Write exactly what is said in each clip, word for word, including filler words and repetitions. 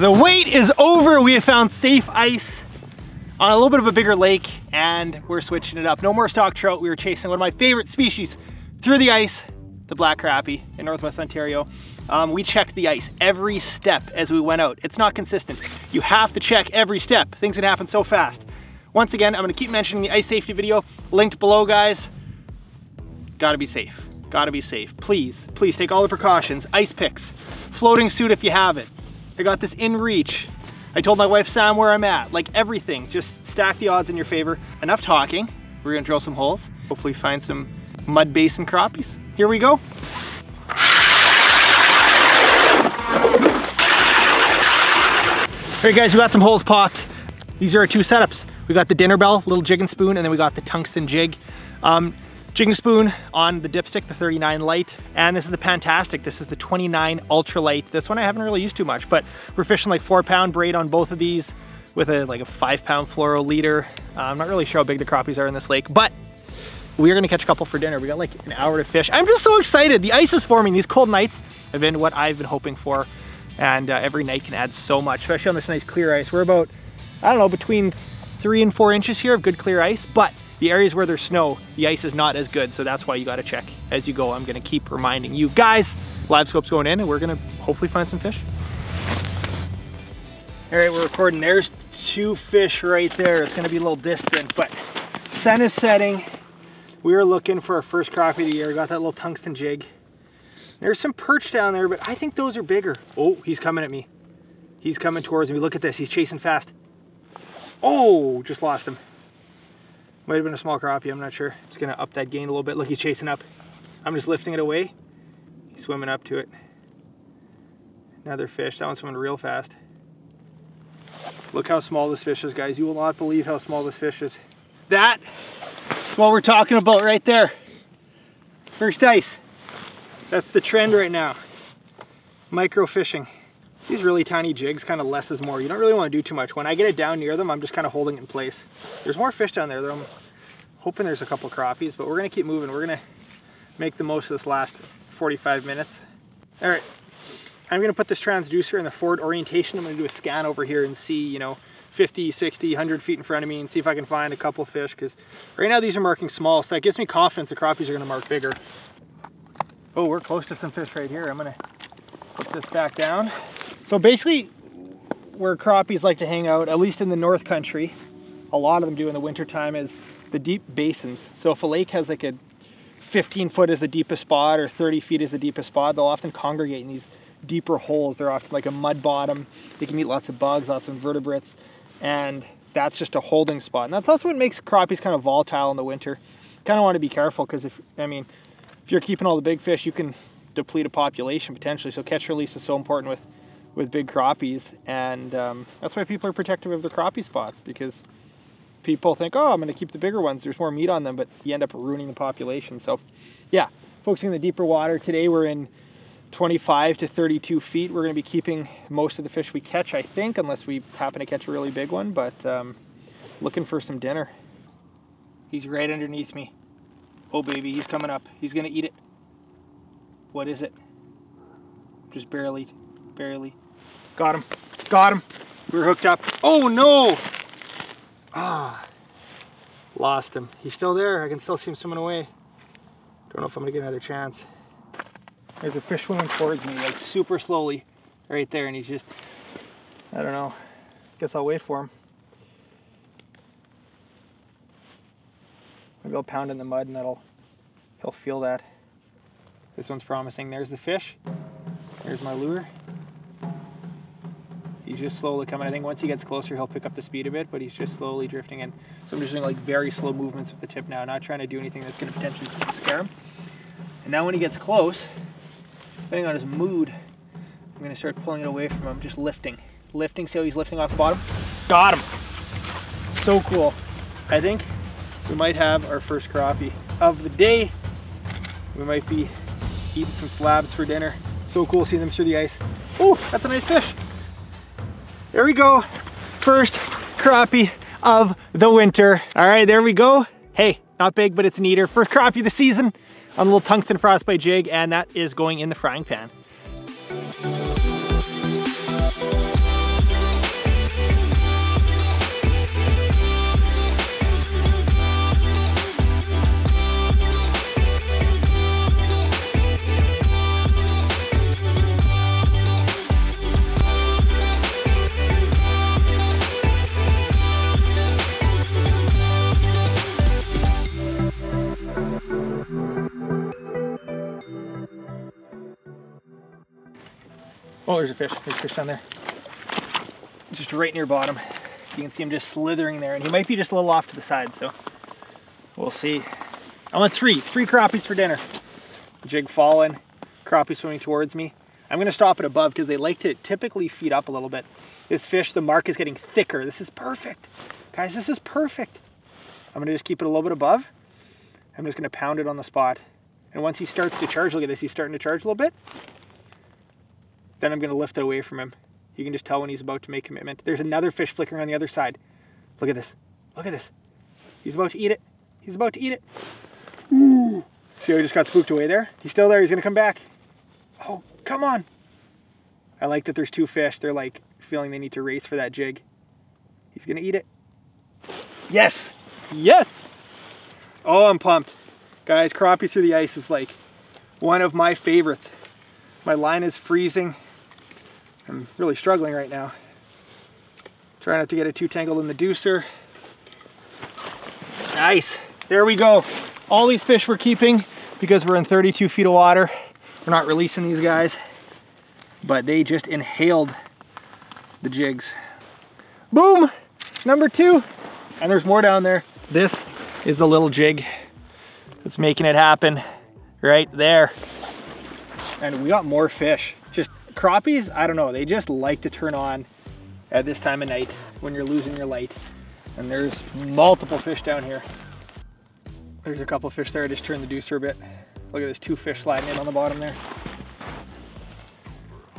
The wait is over. We have found safe ice on a little bit of a bigger lake, and we're switching it up. No more stock trout. We were chasing one of my favorite species through the ice, the black crappie in Northwest Ontario. Um, we checked the ice every step as we went out. It's not consistent. You have to check every step. Things can happen so fast. Once again, I'm gonna keep mentioning the ice safety video linked below, guys. Gotta be safe, gotta be safe. Please, please take all the precautions. Ice picks, floating suit if you have it. I got this in reach. I told my wife Sam where I'm at, like everything. Just stack the odds in your favor. Enough talking, we're gonna drill some holes. Hopefully find some mud basin crappies. Here we go. All right guys, we got some holes popped. These are our two setups. We got the dinner bell, little jig and spoon, and then we got the tungsten jig. Um, jig and spoon on the dipstick, the thirty-nine light, and this is the Pantastic. This is the twenty-nine ultralight. This one I haven't really used too much, but we're fishing like four pound braid on both of these with a like a five pound fluoro leader. Uh, I'm not really sure how big the crappies are in this lake, but we're gonna catch a couple for dinner. We got like an hour to fish. I'm just so excited. The ice is forming. These cold nights have been what I've been hoping for, and uh, every night can add so much, especially on this nice clear ice. We're about, I don't know, between three and four inches here of good clear ice, but the areas where there's snow, the ice is not as good, so that's why you gotta check as you go. I'm gonna keep reminding you guys. LiveScope's going in, and we're gonna hopefully find some fish. All right, we're recording. There's two fish right there. It's gonna be a little distant, but sun is setting. We were looking for our first crappie of the year. We got that little tungsten jig. There's some perch down there, but I think those are bigger. Oh, he's coming at me. He's coming towards me. Look at this, he's chasing fast. Oh, just lost him. Might have been a small crappie, I'm not sure. I'm just gonna up that gain a little bit. Look, he's chasing up. I'm just lifting it away. He's swimming up to it. Another fish, that one's swimming real fast. Look how small this fish is, guys. You will not believe how small this fish is. That's what we're talking about right there. First ice. That's the trend right now. Micro fishing. These really tiny jigs, kind of less is more. You don't really want to do too much. When I get it down near them, I'm just kind of holding it in place. There's more fish down there though. I'm hoping there's a couple crappies, but we're going to keep moving. We're going to make the most of this last forty-five minutes. All right, I'm going to put this transducer in the forward orientation. I'm going to do a scan over here and see, you know, fifty, sixty, a hundred feet in front of me and see if I can find a couple fish, because right now these are marking small, so that gives me confidence the crappies are going to mark bigger. Oh, we're close to some fish right here. I'm going to put this back down. So basically, where crappies like to hang out, at least in the North Country, a lot of them do in the wintertime, is the deep basins. So if a lake has like a fifteen foot is the deepest spot or thirty feet is the deepest spot, they'll often congregate in these deeper holes. They're often like a mud bottom. They can eat lots of bugs, lots of invertebrates, and that's just a holding spot. And that's also what makes crappies kind of volatile in the winter. Kind of want to be careful because if, I mean, if you're keeping all the big fish, you can deplete a population potentially. So catch release is so important with with big crappies, and um, that's why people are protective of their crappie spots, because people think, oh, I'm going to keep the bigger ones, there's more meat on them, but you end up ruining the population. So yeah, focusing on the deeper water. Today we're in twenty-five to thirty-two feet. We're going to be keeping most of the fish we catch, I think, unless we happen to catch a really big one, but um, looking for some dinner. He's right underneath me. Oh baby, he's coming up. He's going to eat it. What is it? Just barely. Barely. Got him. Got him. We were hooked up. Oh no! Ah. Lost him. He's still there. I can still see him swimming away. Don't know if I'm gonna get another chance. There's a fish swimming towards me, like super slowly, right there, and he's just, I don't know. Guess I'll wait for him. Maybe I'll pound in the mud and that'll, he'll feel that. This one's promising. There's the fish. There's my lure. He's just slowly coming. I think once he gets closer, he'll pick up the speed a bit, but he's just slowly drifting in. So I'm just doing like very slow movements with the tip now, not trying to do anything that's going to potentially scare him. And now when he gets close, depending on his mood, I'm going to start pulling it away from him, just lifting. Lifting, see how he's lifting off the bottom? Got him! So cool. I think we might have our first crappie of the day. We might be eating some slabs for dinner. So cool seeing them through the ice. Oh, that's a nice fish. There we go, first crappie of the winter. All right, there we go. Hey, not big, but it's an eater. First crappie of the season on a little tungsten frostbite jig, and that is going in the frying pan. Oh, there's a fish. There's a fish down there. Just right near bottom. You can see him just slithering there, and he might be just a little off to the side, so we'll see. I want three. Three crappies for dinner. Jig fallen, crappie swimming towards me. I'm gonna stop it above because they like to typically feed up a little bit. This fish, the mark is getting thicker. This is perfect. Guys, this is perfect. I'm gonna just keep it a little bit above. I'm just gonna pound it on the spot. And once he starts to charge, look at this, he's starting to charge a little bit. Then I'm gonna lift it away from him. You can just tell when he's about to make a commitment. There's another fish flickering on the other side. Look at this, look at this. He's about to eat it, he's about to eat it. Ooh, see how he just got spooked away there? He's still there, he's gonna come back. Oh, come on. I like that there's two fish. They're like feeling they need to race for that jig. He's gonna eat it. Yes, yes. Oh, I'm pumped. Guys, crappie through the ice is like one of my favorites. My line is freezing. I'm really struggling right now. Trying not to get it too tangled in the deucer. Nice, there we go. All these fish we're keeping because we're in thirty-two feet of water. We're not releasing these guys, but they just inhaled the jigs. Boom, number two. And there's more down there. This is the little jig that's making it happen right there. And we got more fish. Just crappies, I don't know, they just like to turn on at this time of night when you're losing your light. And there's multiple fish down here. There's a couple fish there. I just turned the deucer a bit. Look at this, two fish sliding in on the bottom there.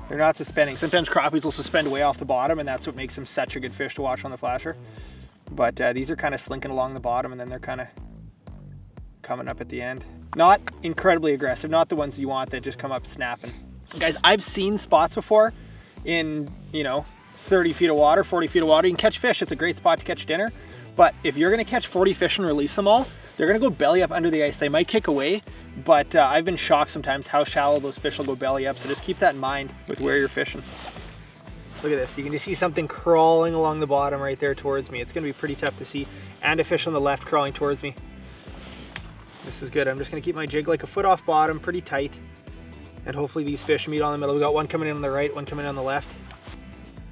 They're not suspending. Sometimes crappies will suspend way off the bottom, and that's what makes them such a good fish to watch on the flasher. But uh, these are kind of slinking along the bottom, and then they're kind of coming up at the end. Not incredibly aggressive, not the ones you want that just come up snapping. Guys, I've seen spots before in, you know, thirty feet of water, forty feet of water. You can catch fish. It's a great spot to catch dinner. But if you're gonna catch forty fish and release them all, they're gonna go belly up under the ice. They might kick away, but uh, I've been shocked sometimes how shallow those fish will go belly up. So just keep that in mind with where you're fishing. Look at this, you can just see something crawling along the bottom right there towards me. It's gonna be pretty tough to see. And a fish on the left crawling towards me. This is good. I'm just gonna keep my jig like a foot off bottom, pretty tight. And hopefully these fish meet on the middle. We got one coming in on the right, one coming in on the left.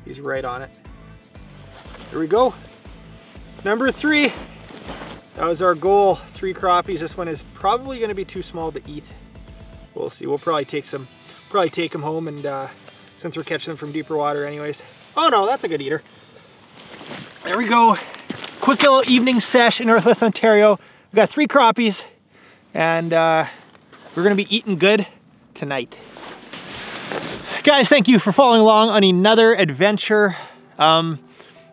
He's right on it. There we go. Number three. That was our goal, three crappies. This one is probably gonna be too small to eat. We'll see, we'll probably take some, probably take them home, and uh, since we're catching them from deeper water anyways. Oh no, that's a good eater. There we go. Quick little evening sesh in Northwest Ontario. We got three crappies, and uh, we're gonna be eating good tonight. Guys, thank you for following along on another adventure. Um,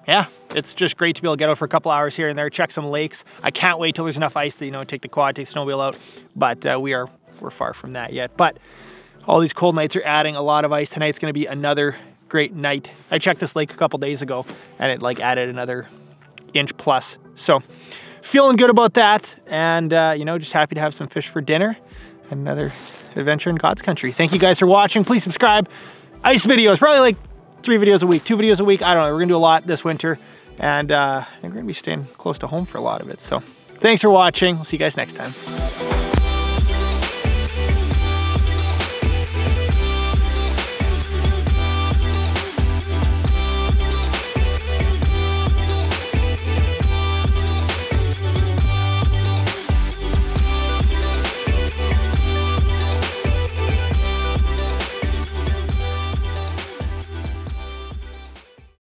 yeah. It's just great to be able to get out for a couple hours here and there, check some lakes. I can't wait till there's enough ice that, you know, take the quad, take the snowmobile out, but uh, we are, we're far from that yet. But all these cold nights are adding a lot of ice. Tonight's gonna be another great night. I checked this lake a couple days ago and it like added another inch plus. So feeling good about that. And uh, you know, just happy to have some fish for dinner and another adventure in God's country. Thank you guys for watching. Please subscribe. Ice videos, probably like three videos a week, two videos a week. I don't know, we're gonna do a lot this winter. And uh, I think we're gonna be staying close to home for a lot of it. So thanks for watching. We'll see you guys next time.